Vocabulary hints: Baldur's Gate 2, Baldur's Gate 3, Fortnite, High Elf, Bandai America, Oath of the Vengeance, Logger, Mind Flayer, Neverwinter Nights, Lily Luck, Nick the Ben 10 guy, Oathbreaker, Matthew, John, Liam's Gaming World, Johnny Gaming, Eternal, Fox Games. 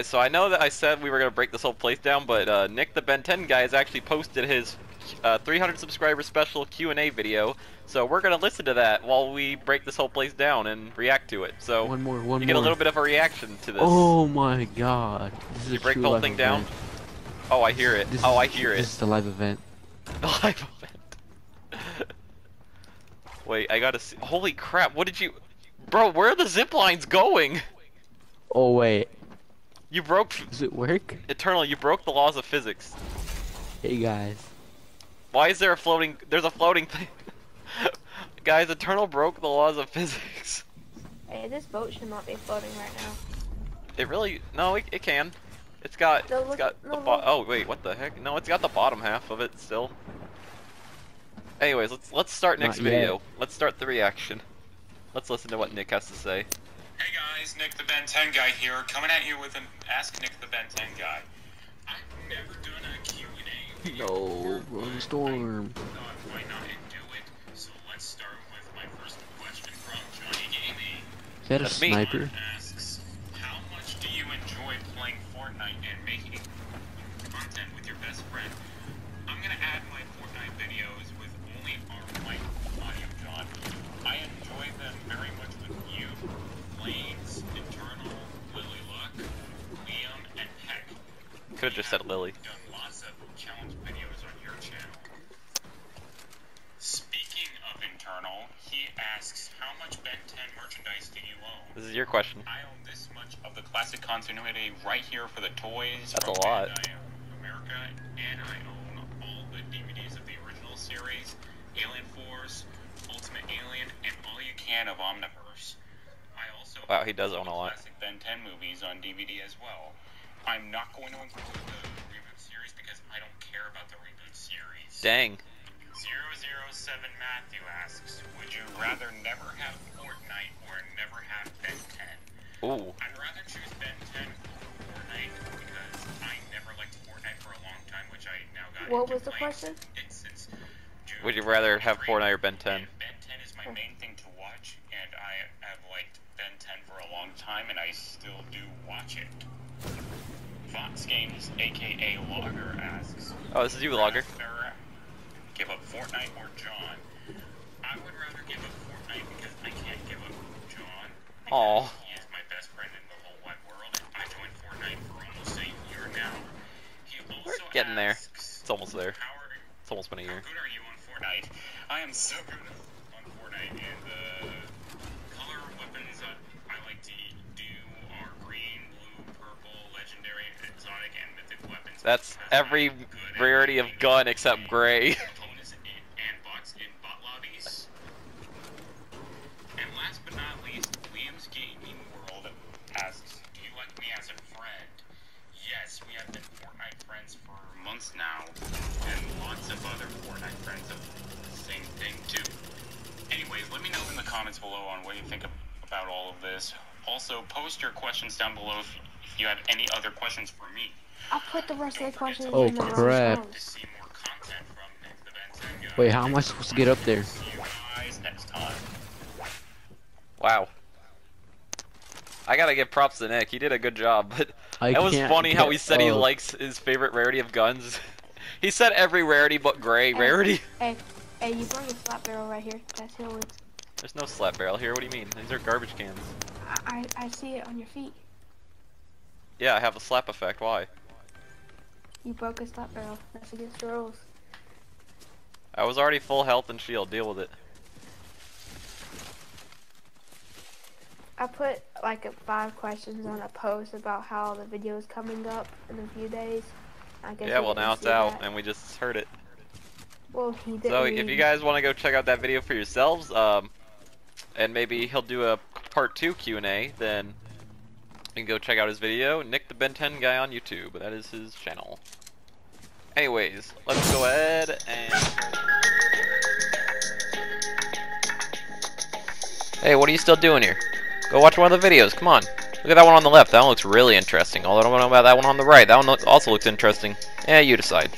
guys, so I know that I said we were going to break this whole place down, but Nick the Ben 10 guy has actually posted his 300 subscriber special Q&A video, so we're going to listen to that while we break this whole place down and react to it. So you get a little bit of a reaction to this. Oh my god. This is you break the whole thing down? Oh, I hear it. Oh, I hear it. This is the live event. The live event. Wait, I got to see. Holy crap, what did you... Bro, where are the zip lines going? Oh wait. You broke... Does it work? Eternal, you broke the laws of physics. Hey guys. Why is there a floating... There's a floating thing. Guys, Eternal broke the laws of physics. Hey, this boat should not be floating right now. It really... No, it can. It's got... No, look, it's got no, the bottom... Oh wait, what the heck? No, it's got the bottom half of it still. Anyways, let's start next video. Let's start the reaction. Let's listen to what Nick has to say. Hey guys, Nick the Ben 10 guy here, coming at you with an Ask Nick the Ben 10 guy. I've never done a Q&A video. No, run storm. I thought why not do it, so let's start with my first question from Johnny Gaming. Is that a sniper? Asks, how much do you enjoy playing Fortnite and making content with your best friend? I'm going to add my Fortnite videos with only our white audio, John. I enjoy them very much with you, Lanes, Eternal, Lily Luck, Liam, and Heck. Could have just said Lily. Done lots of challenge videos on your channel. Speaking of Eternal, he asks, how much Ben 10 merchandise do you own? This is your question. I own this much of the classic continuity right here for the toys. That's a lot. Bandai America, and I own all the DVDs of the original series, Alien Force, Ultimate Alien, and all you can of Omniverse. I also wow, he does own a lot. Classic Ben 10 movies on DVD as well. I'm not going to include the reboot series because I don't care about the reboot series. Dang. 007 Matthew asks, would you rather never have Fortnite or never have Ben 10? Ooh. I'd rather choose Ben 10 over Fortnite because I never liked Fortnite for a long time, which I now got. What was the question? Would you rather have Fortnite or Ben 10? Ben 10 is my main thing to watch, and I have liked Ben 10 for a long time, and I still do watch it. Fox Games, aka Logger, asks. Oh, this is you, Logger. Give up Fortnite or John? I would rather give up Fortnite because I can't give up John. Aww. He is my best friend in the whole wide world, and I joined Fortnite for almost a year now. He also We're getting there. It's almost there. It's almost been a year. How good are you on Fortnite? I am so good on Fortnite, and the color weapons I like to do are green, blue, purple, legendary, exotic, and mythic weapons. That's every rarity of gun except gray. Opponents and bots in bot lobbies. And last but not least, Liam's Gaming World asks, do you like me as a friend? Yes, we have been Fortnite friends for months now, and lots of other Fortnite friends have the same thing too. Anyways, let me know in the comments below on what you think about all of this. Also, post your questions down below if you have any other questions for me. I'll put the rest of the questions in the comments. Oh crap. Wait, how am I supposed to get up there? See you guys next time. Wow. I gotta give props to Nick. He did a good job, but that was funny how he said he likes his favorite rarity of guns. He said every rarity but gray rarity. Hey, you brought a slap barrel right here. That's how it's... There's no slap barrel here. What do you mean? These are garbage cans. I see it on your feet. Yeah, I have a slap effect. Why? You broke a slap barrel. That's against the rules. I was already full health and shield. Deal with it. I put like 5 questions on a post about how the video is coming up in a few days. I guess yeah, well now it's out and we just heard it. Well, he did. So if you guys want to go check out that video for yourselves, and maybe he'll do a part 2 Q&A, then you can go check out his video, Nick the Ben 10 guy on YouTube. That is his channel. Anyways, let's go ahead and... Hey, what are you still doing here? Go watch one of the videos, come on. Look at that one on the left, that one looks really interesting. Although I don't know about that one on the right, that one also looks interesting. Eh, you decide.